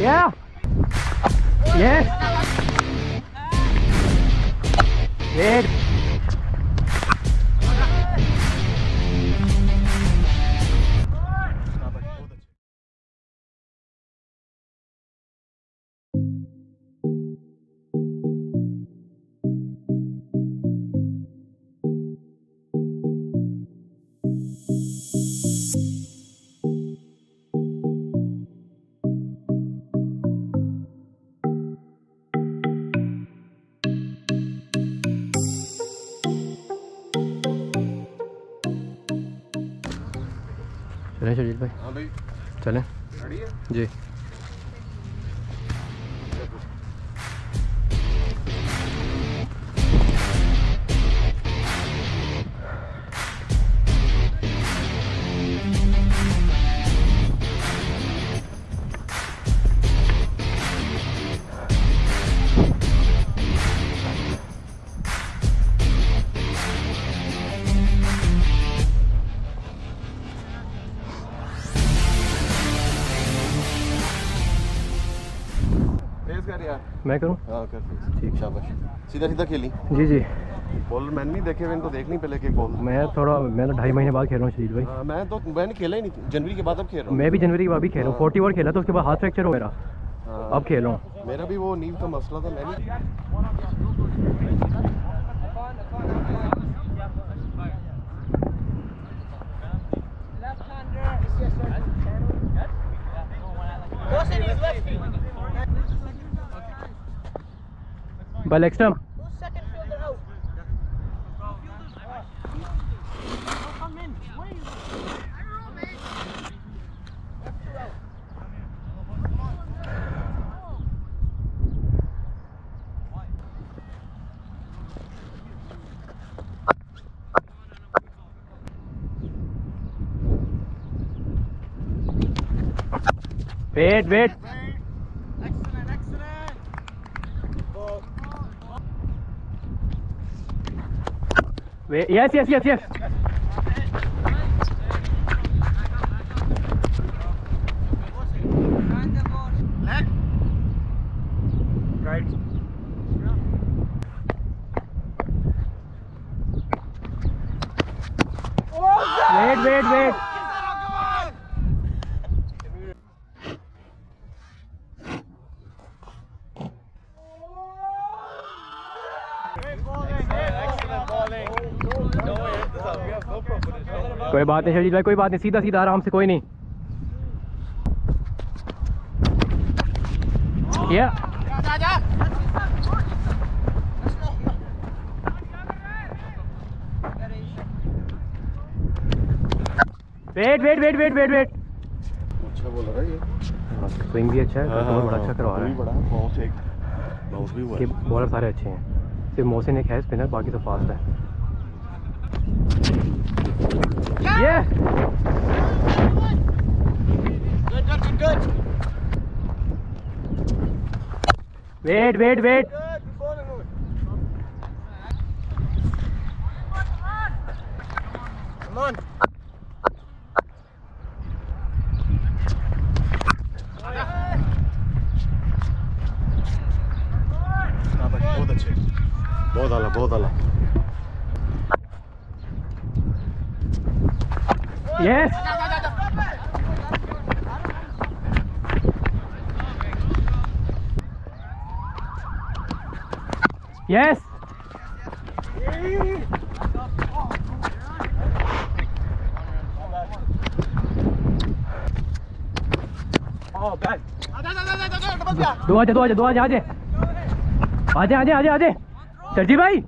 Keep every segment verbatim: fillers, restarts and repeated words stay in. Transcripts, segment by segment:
Yeah. Yeah. Good. चले शजील भाई। हाँ भाई चले जी। मैं करूं? हाँ कर ठीक। शाबाश। सीधा सीधा खेली। जी जी बॉलर मैंने नहीं देखे, मैंने तो देख नहीं पहले के बॉल। मैं थोड़ा मैं तो ढाई महीने बाद खेल रहा हूँ शजील भाई। आ, मैं तो मैंने खेला ही नहीं, जनवरी के बाद अब खेल रहा हूँ। मैं भी जनवरी के बाद भी खेल रहा हूँ। फोर्टी ओवर खेला था, उसके बाद हाथ फ्रैक्चर हो मेरा, अब खेल रहा हूँ। मेरा भी वो नींव का मसला था। मैंने By next time. Wait, wait. Wait, yes, yes, yes, yes. Left. Right. Wait, wait, wait. कोई बात नहीं शजील भाई, कोई बात नहीं। सीधा सीधा आराम से, कोई नहीं। yeah. Wait wait wait wait wait wait अच्छा बोल रहा है ये। स्विंग भी अच्छा है, कस्टमर बड़ा अच्छा करवा रहा है। बहुत एक बहुत भी हुआ है। बॉलर सारे अच्छे हैं, सिर्फ मोहसिन एक है स्पिनर, बाकी सब फास्ट है। Yeah. Good, good, good, good. Wait, wait, wait. Good, good, good. Come on. बहुत अच्छे, बहुत आला, बहुत आला। Yes. Yes. Oh, bad. दो आजे, दो आजे, दो आजे, आजे, आजे, आजे, आजे, आजे। शर्जी भाई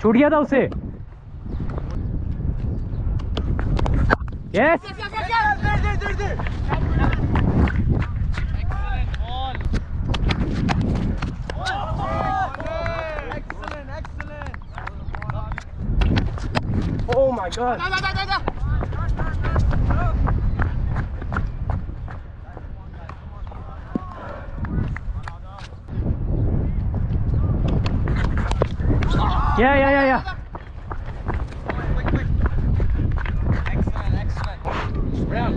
छूट गया था उससे। Yes. Yes, yes, yes, yes. There, there, there, there. Excellent ball. Oh, okay. Excellent, excellent. Oh my God. Da, da, da, da. Yeah, yeah, yeah, yeah. Round.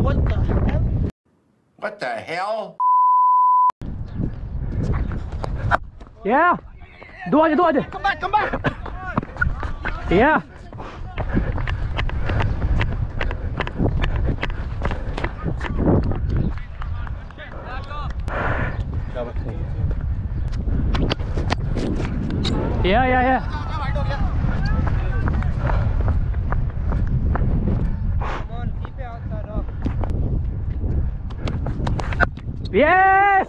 What the hell? What the hell? Yeah! Do it, do it! Come back, come back! Yeah! Yeah, yeah, yeah! Yes!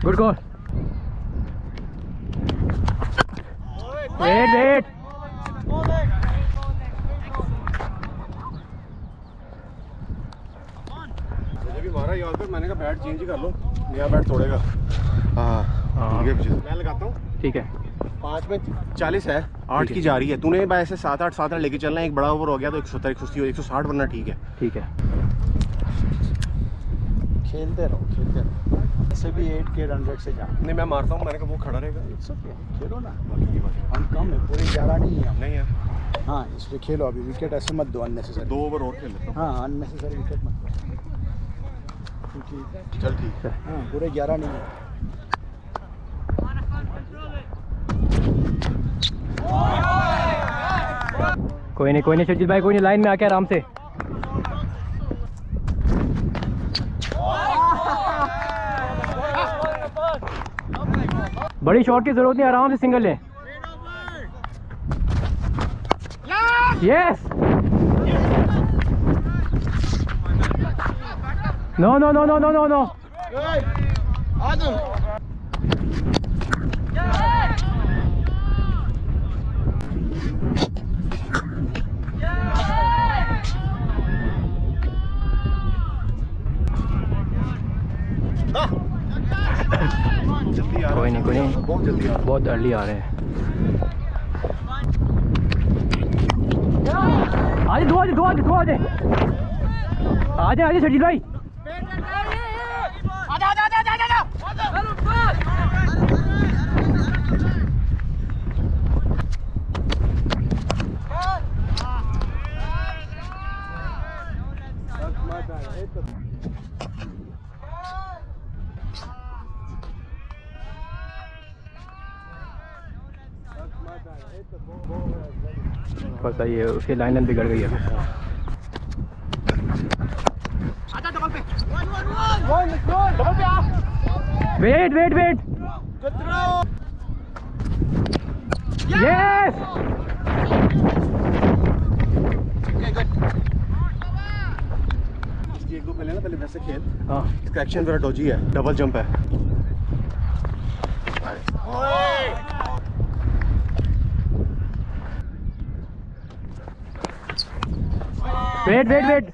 Good goal. Wait, wait. मुझे भी मारा यार पर मैंने कहा bat change कर लो नया bat तोड़ेगा. हाँ हाँ मैं लगाता हूँ. ठीक है पाँच में चालीस है आठ की जा रही है. तूने भाई ऐसे सात आठ सात आठ लेके चलना है. एक बड़ा ओवर हो गया तो एक सौ एक सौ अस्सी एक सौ साठ बनना. ठीक है ठीक है खेलते रहो खेलते रहो. ऐसे भी एट के रन रेट से जा नहीं मैं मारता हूँ. मैंने कहा वो खड़ा रहेगा. इट्स ओके खेलो ना. बाकी हम कम है पूरे ग्यारह नहीं है. नहीं है हाँ इसलिए खेलो. अभी विकेट ऐसे मत दो अननेसेसरी. दो ओवर और खेल लेते हैं. हाँ अननेसेसरी विकेट मत दो. ठीक चल ठीक है. हाँ पूरे ग्यारह नहीं है. कोई नहीं कोई नहीं शर्जीत भाई कोई नहीं. लाइन में आके आराम से. बड़ी शॉट की जरूरत नहीं. आराम से सिंगल लें. Yes no no no no no no no कोई नहीं कोई नहीं बहुत जल्दी बहुत अर्ली आ रहे हैं. आजे दो आजे दो आजे दो आजे आजे आजे शर्जीत भाई. आजा आजा आजा आजा पता ये उसकी लाइन बिगड़ गई है. आजा डबल पे डबल पे आ. वेट वेट वेट यस इसकी एक दो पहले ना पहले वैसे खेल. हाँ इसका एक्शन बड़ा डॉजी है. डबल जंप है. वेट वेट वेट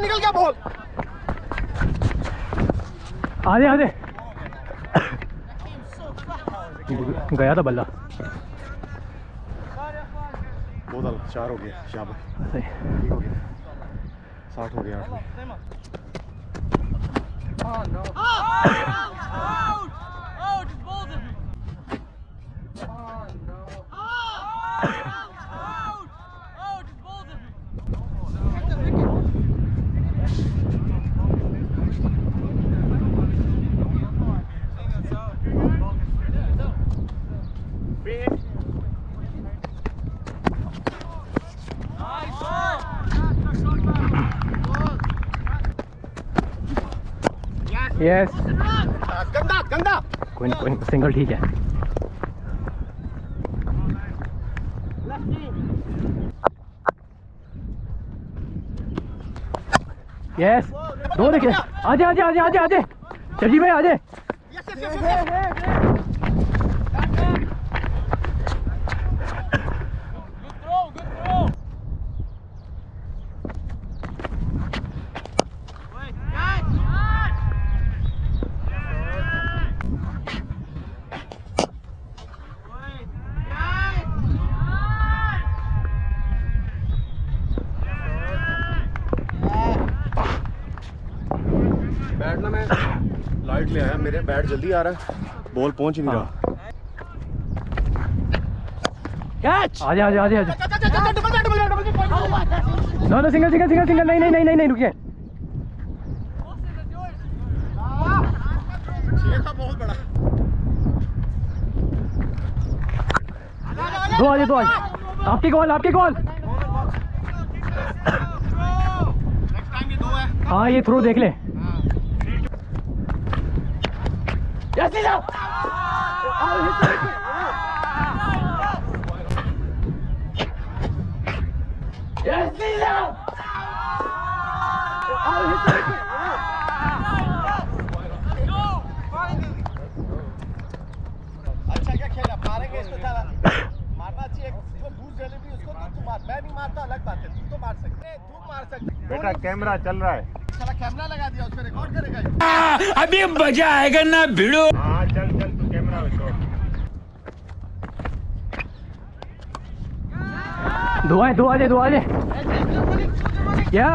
निकल गया बॉल. आधे आधे गया था बल्ला. बहुत चार हो गया. शाबाश ठीक हो गया. साठ हो गया. आठ Yes. Ganda, ganda. कोई नहीं, कोई नहीं, सिंगल ठीक है. Yes. दो देखे. आजे आजे आजे आजे आजे. चलिए भाई आजे. लाइट ले आया, मेरे बैट जल्दी आ रहा है, बॉल पहुंच नहीं रहा. कैच. आजा आजा आजा आजा. No no single single single single. नहीं नहीं नहीं नहीं रुकिए. ये था बहुत बड़ा. दो आजे दो आजे. आपकी गोल आपकी गोल. नेक्स्ट टाइम ये दो है. हां ये थ्रो देख ले. Yes, he's out! Yes, he's out! अच्छा क्या खेला, मारेंगे इसको. चला मारना चाहिए. जो दूर चले भी उसको तो मार. मैं नहीं मारता, अलग बात है. तू तो मार सकते, तू मार सकते. बेटा कैमरा चल रहा है. कैमरा लगा दिया, उसमें रिकॉर्ड करेगा. अभी मजा आएगा ना भिड़ो. हाँ चल चल तू कैमरा रिकॉर्ड. दो आए दो आजे दो आजे. क्या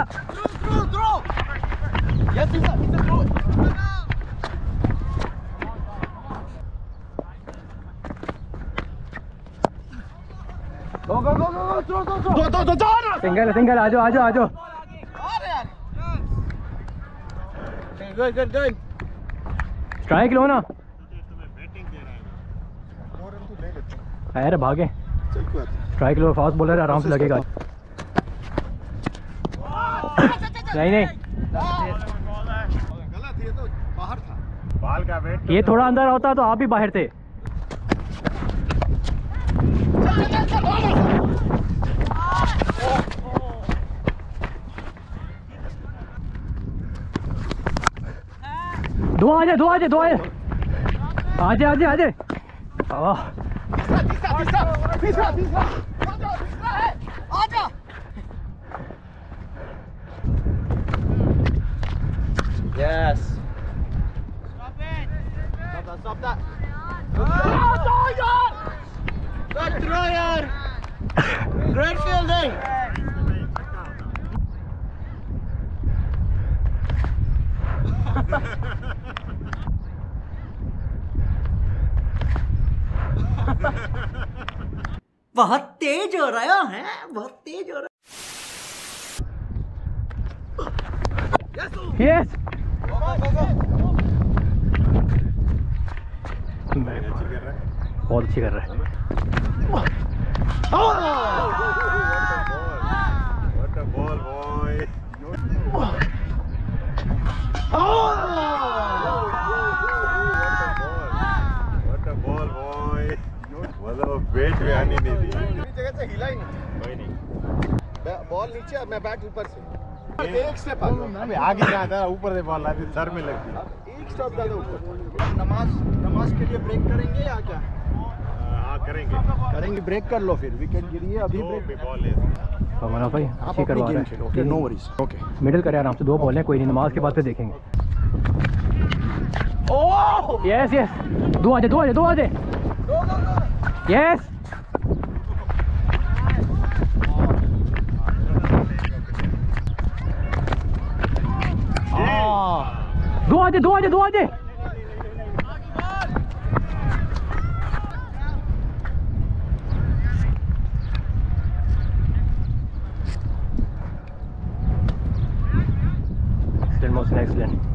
सिंगल सिंगल. आजो आजो आजो. Good, good, good. Strike लो ना. अरे भागे. Strike लो, fast bowler आराम से लगेगा. नहीं नहीं. गलत ये तो बाहर था. बाल का वेट. ये थोड़ा अंदर होता तो आप भी बाहर थे. दो आजे दो आजे दो आजे आजे आजे आजे. वाह तीसरा तीसरा तीसरा तीसरा तीसरा है. आजा yes. Stop it. Stop that stop that. ओ यार गुड थ्रो यार. Great fielding. बहुत तेज हो रहा है, बहुत तेज हो रहा है. यस. बहुत अच्छी कर रहा है. What a ball boy. Wait में आने नहीं दी. पूरी जगह से हिला ही नहीं. कोई नहीं. बॉल नीचे और मैं बैट ऊपर से. एक स्टेप आगे आगे ना था. ऊपर से बॉल आती सर में लगती. एक स्टॉप ज्यादा ऊपर. नमाज नमाज के लिए ब्रेक करेंगे या क्या? हां करेंगे करेंगे. ब्रेक कर लो फिर. विकेट गिरी है अभी. ब्रेक पे बॉल है हमारा भाई. अच्छी करवा रहे हैं. Okay no worries. Okay middle कर आराम से. दो बॉल है कोई नहीं. नमाज के बाद पे देखेंगे. Oh yes yes. दो आजे दो आजे दो आजे. दो दो दो. Yes. दो आजे दो आजे दो आजे. Excellent motion, excellent.